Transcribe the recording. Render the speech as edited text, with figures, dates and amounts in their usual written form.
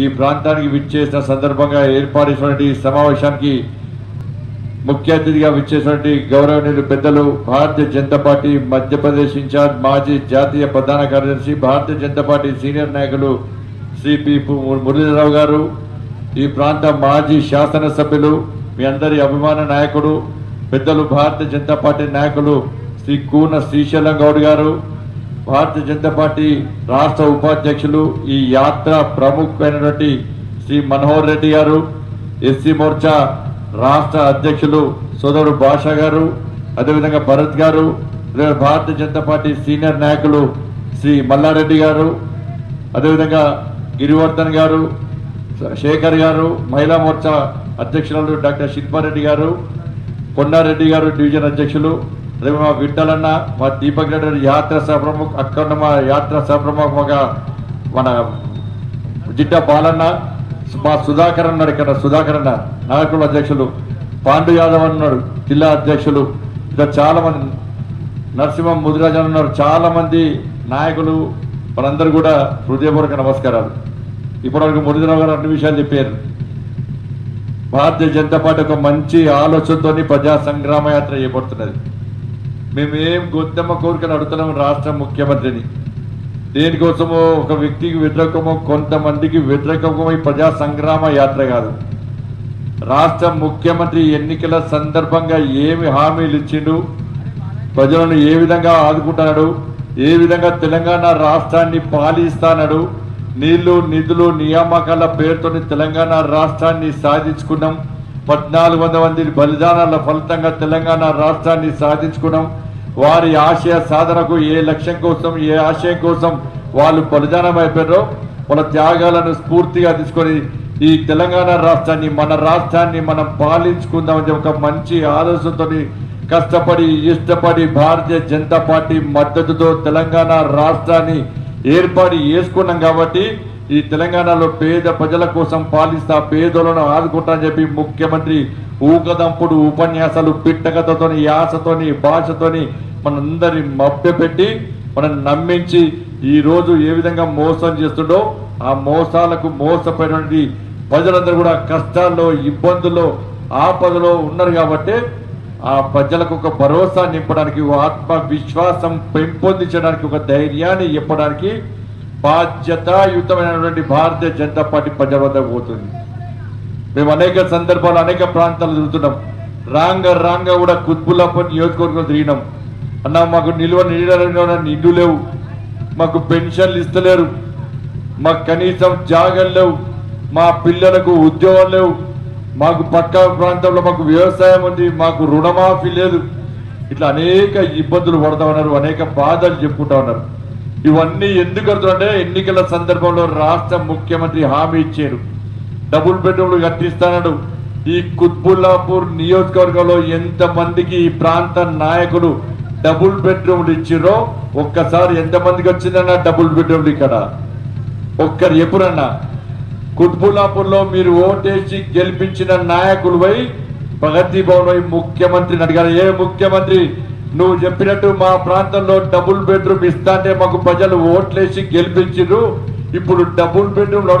ఈ ప్రాంతానికి విచ్చేసిన సందర్భంగా ఏర్పాటు చేసిన సమావేశానికి ముఖ్య అతిథిగా విచ్చేసినటువంటి గౌరవనీయులు పెద్దలు భారతీయ జనతా పార్టీ మధ్యప్రదేశ్ ఇన్ఛార్జ్ మాజీ జాతీయ ప్రధాన కార్యదర్శి భారతీయ జనతా పార్టీ సీనియర్ నాయకులు సిపి మురళీధరరావు గారు, ఈ ప్రాంత మాజీ శాసనసభ్యులు మీ అందరి అభిమాన నాయకుడు పెద్దలు భారతీయ జనతా పార్టీ నాయకులు శ్రీ కూన శ్రీశైలం గౌడ్ గారు, భారతీయ జనతా పార్టీ రాష్ట్ర ఉపాధ్యక్షులు ఈ యాత్ర ప్రముఖమైనటువంటి శ్రీ మనోహర్ రెడ్డి గారు, ఎస్సీ మోర్చా రాష్ట్ర అధ్యక్షులు సోదరుడు బాషా గారు, అదేవిధంగా భరత్ గారు, భారతీయ జనతా పార్టీ సీనియర్ నాయకులు శ్రీ మల్లారెడ్డి గారు, అదేవిధంగా గిరివర్ధన్ గారు, శేఖర్ గారు, మహిళా మోర్చా అధ్యక్షురాలు డాక్టర్ శిల్పారెడ్డి గారు, కొండారెడ్డి గారు డివిజన్ అధ్యక్షులు, अरे मैं विठलना मैं दीपक रेड्डी यात्रा सहप्रमुख अखंड यात्रा सहप्रमुख मन जिट बालना सुधाकर इकट्ठा सुधाकर नागरकोल अध्यक्ष पांडु यादव जिला अध्यक्ष चाल मंद नरसिंह मुदिराजन चाल मंदी नायक मन हृदयपूर्वक नमस्कार। इप्पटिवरकु मुरళీధరరావు गारु अन्नि विषयालु चेप्पारु। भारतीय जनता पार्टी ओक मंची आलोचनतोनि प्रजा संग्राम यात्रा चेयबोतुन्नदि। మేమేం గొంతెమ్మ కోరికను అడుగుతున్నాం రాష్ట్ర ముఖ్యమంత్రిని, దేనికోసమో ఒక వ్యక్తికి వ్యతిరేకమో కొంతమందికి వ్యతిరేకమో ఈ ప్రజా సంగ్రామ యాత్ర కాదు. రాష్ట్ర ముఖ్యమంత్రి ఎన్నికల సందర్భంగా ఏమి హామీలు ఇచ్చిండు, ప్రజలను ఏ విధంగా ఆదుకుంటున్నాడు, ఏ విధంగా తెలంగాణ రాష్ట్రాన్ని పాలిస్తాడు, నీళ్లు నిధులు నియామకాల పేరుతోని తెలంగాణ రాష్ట్రాన్ని సాధించుకున్నాం, 1400 మంది బలిదానాల ఫలితంగా తెలంగాణ రాష్ట్రాన్ని సాధించుకున్నాం, వారి ఆశయ సాధనకు ఏ లక్ష్యం కోసం ఏ ఆశయం కోసం వాళ్ళు బలిదానం అయిపోయారో వాళ్ళ త్యాగాలను స్ఫూర్తిగా తీసుకొని ఈ తెలంగాణ రాష్ట్రాన్ని మన రాష్ట్రాన్ని మనం పాలించుకుందామని ఒక మంచి ఆలోచనతో కష్టపడి ఇష్టపడి భారతీయ జనతా పార్టీ మద్దతుతో తెలంగాణ రాష్ట్రాన్ని ఏర్పాటు చేసుకున్నాం. కాబట్టి ఈ తెలంగాణలో పేద ప్రజల కోసం పాలిస్తా పేదలను ఆదుకుంటా అని చెప్పి ముఖ్యమంత్రి ఊకదంపుడు ఉపన్యాసాలు పిట్టకథతోని యాసతోని భాషతోని మనందరి మభ్యపెట్టి మనం నమ్మించి ఈరోజు ఏ విధంగా మోసం చేస్తుండో ఆ మోసాలకు మోసపోయినటువంటి ప్రజలందరూ కూడా కష్టాల్లో ఇబ్బందుల్లో ఆపదలో ఉన్నారు. కాబట్టి ఆ ప్రజలకు ఒక భరోసా నింపడానికి ఆత్మవిశ్వాసం పెంపొందించడానికి ఒక ధైర్యాన్ని ఇవ్వడానికి బాధ్యతాయుతమైనటువంటి భారతీయ జనతా పార్టీ ప్రజల వద్దకు పోతుంది. మేము అనేక సందర్భాలు అనేక ప్రాంతాలు తిరుగుతున్నాం, రాంగ కూడా కుత్బుల్లాపూర్ నియోజకవర్గం తిరిగినాం. అన్న మాకు నిండు లేవు, మాకు పెన్షన్లు ఇస్తలేరు, మాకు కనీసం జాగాలు లేవు, మా పిల్లలకు ఉద్యోగం లేవు, మాకు పక్క ప్రాంతంలో మాకు వ్యవసాయం ఉంది, మాకు రుణమాఫీ లేదు, ఇట్లా అనేక ఇబ్బందులు పడతా ఉన్నారు, అనేక బాధలు చెప్పుకుంటా ఉన్నారు. ఇవన్నీ ఎందుకు అడుగుతుంటే ఎన్నికల సందర్భంలో రాష్ట్ర ముఖ్యమంత్రి హామీ ఇచ్చారు, డబుల్ బెడ్రూమ్లు కట్టిస్తాడు. ఈ కుత్బుల్లాపూర్ నియోజకవర్గంలో ఎంతమందికి ఈ ప్రాంత నాయకులు డబుల్ బెడ్రూమ్లు ఇచ్చిరో ఒక్కసారి ఎంతమందికి వచ్చిందన్నా డబుల్ బెడ్రూమ్లు ఇక్కడ ఒక్కరు ఎప్పుడన్నా? కుత్బుల్లాపూర్లో మీరు ఓటేసి గెలిపించిన నాయకులు పోయి ప్రగతి భవన్ ముఖ్యమంత్రిని అడిగారు, ఏ ముఖ్యమంత్రి నువ్వు చెప్పినట్టు మా ప్రాంతంలో డబుల్ బెడ్రూమ్ ఇస్తా అంటే మాకు ప్రజలు ఓట్లేసి గెలిపించారు, ఇప్పుడు డబుల్ బెడ్రూమ్